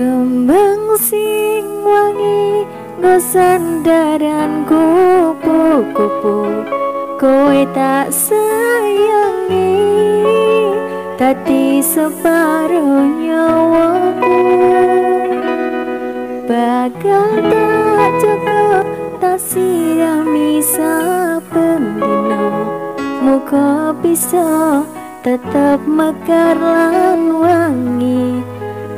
Kembang sing wangi gosan dadan kupu-kupu, kowe tak sayangi tadi separuh nyawaku. Bakal tak cukup tak sirami sapendino, muka bisa tetap mekar lan wangi.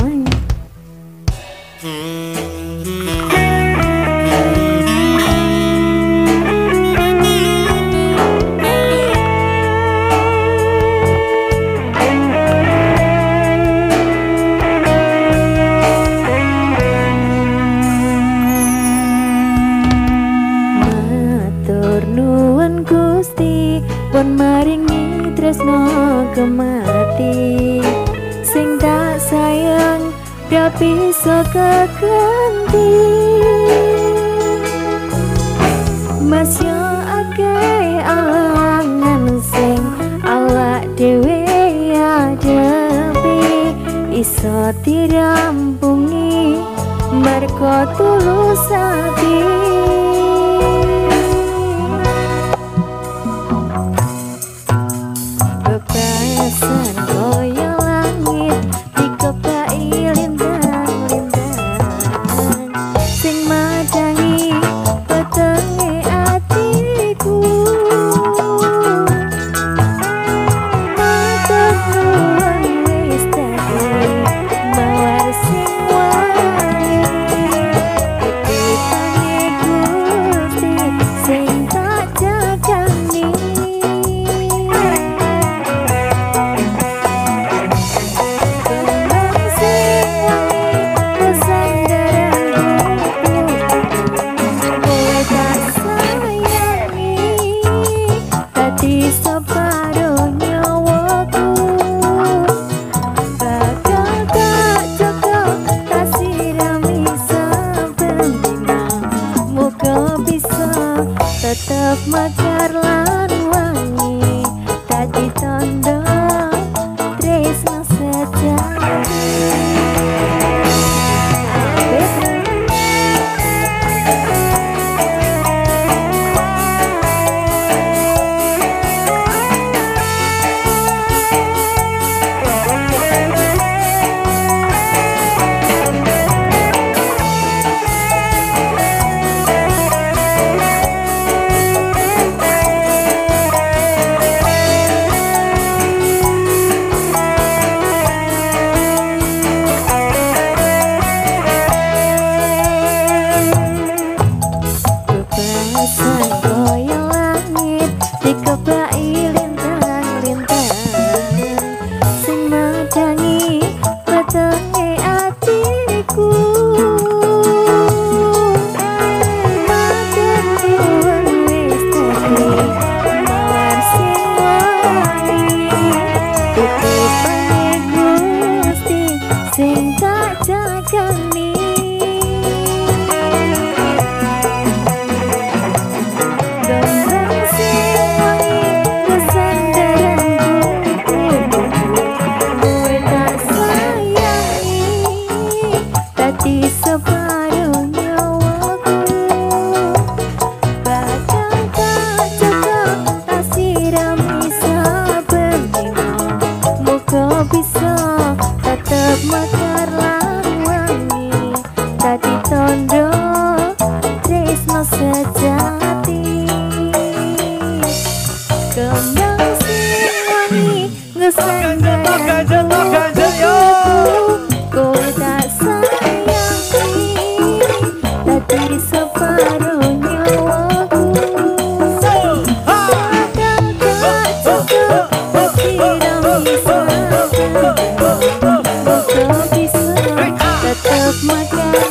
wangi. Gusti pun maringi tresno kemati, sing tak sayang dah bisa keganti. Masya akeh alangan sing awak dhewe adepi, iso dirampungi merko tulus ati. Tetap mekar lan wangi, tadi tondo tresno sejati. Tetap mekar